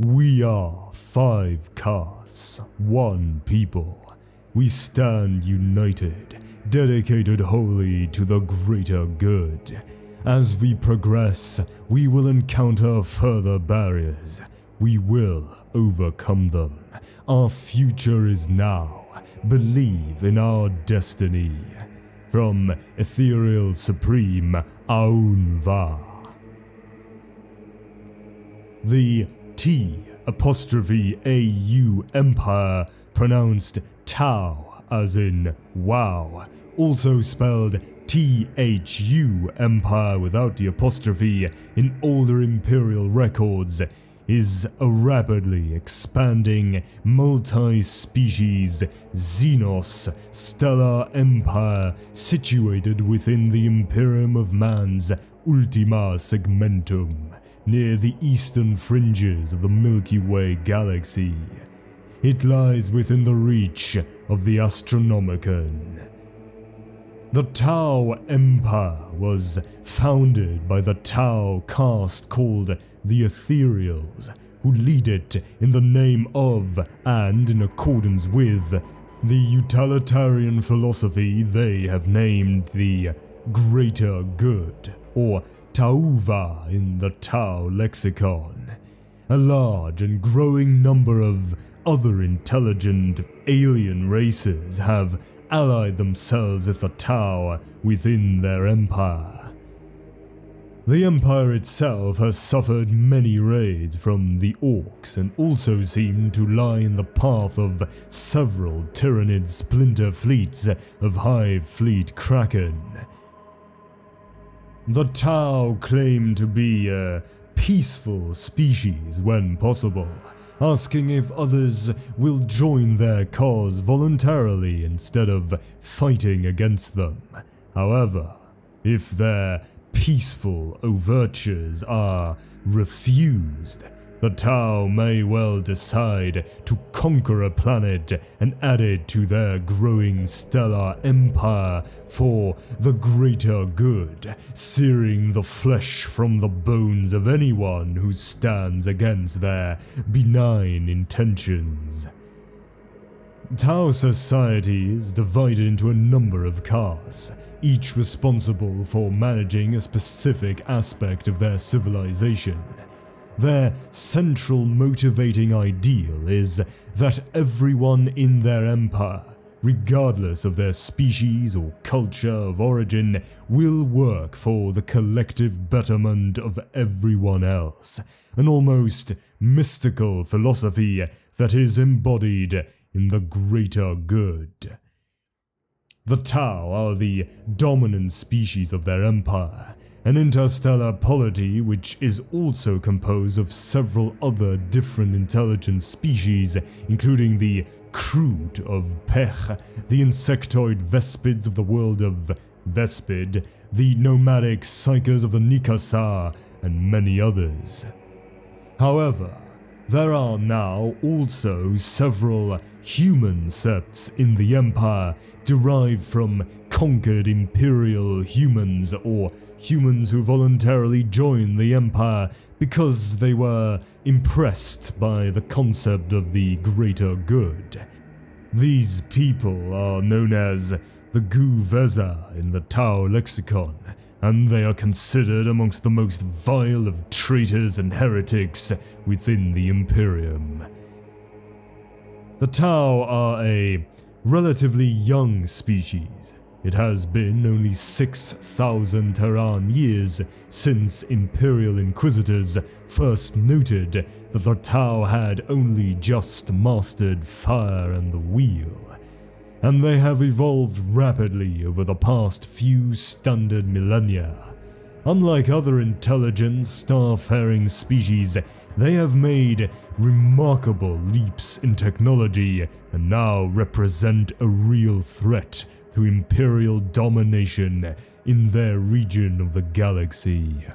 We are five castes, one people. We stand united, dedicated wholly to the greater good. As we progress, we will encounter further barriers. We will overcome them. Our future is now. Believe in our destiny. From Ethereal Supreme, Aun'Va. The T'AU Empire, pronounced T'au as in wow, also spelled THU Empire without the apostrophe in older imperial records, is a rapidly expanding, multi-species, Xenos stellar empire situated within the Imperium of Man's Ultima Segmentum, near the eastern fringes of the Milky Way galaxy. It lies within the reach of the Astronomicon. The T'au Empire was founded by the T'au caste called the Ethereals, who lead it in the name of, and in accordance with, the utilitarian philosophy they have named the Greater Good, or T'au-Va in the T'au lexicon. A large and growing number of other intelligent alien races have allied themselves with the T'au within their empire. The empire itself has suffered many raids from the orcs and also seemed to lie in the path of several Tyranid splinter fleets of Hive Fleet Kraken. The T'au claim to be a peaceful species when possible, asking if others will join their cause voluntarily instead of fighting against them. However, if their peaceful overtures are refused, the T'au may well decide to conquer a planet and add it to their growing stellar empire for the greater good, searing the flesh from the bones of anyone who stands against their benign intentions. T'au society is divided into a number of castes, each responsible for managing a specific aspect of their civilization. Their central motivating ideal is that everyone in their empire, regardless of their species or culture of origin, will work for the collective betterment of everyone else, an almost mystical philosophy that is embodied in the greater good. The T'au are the dominant species of their empire, an interstellar polity which is also composed of several other different intelligent species, including the Kroot of Pech, the insectoid Vespids of the world of Vespid, the nomadic psychers of the Nicassar, and many others. However, there are now also several human septs in the Empire, derived from conquered Imperial humans or humans who voluntarily joined the Empire because they were impressed by the concept of the greater good. These people are known as the Gue'vesa in the T'au lexicon, and they are considered amongst the most vile of traitors and heretics within the Imperium. The T'au are a relatively young species. It has been only 6,000 Terran years since Imperial Inquisitors first noted that the T'au had only just mastered fire and the wheel, and they have evolved rapidly over the past few standard millennia. Unlike other intelligent, star-faring species, they have made remarkable leaps in technology and now represent a real threat to imperial domination in their region of the galaxy.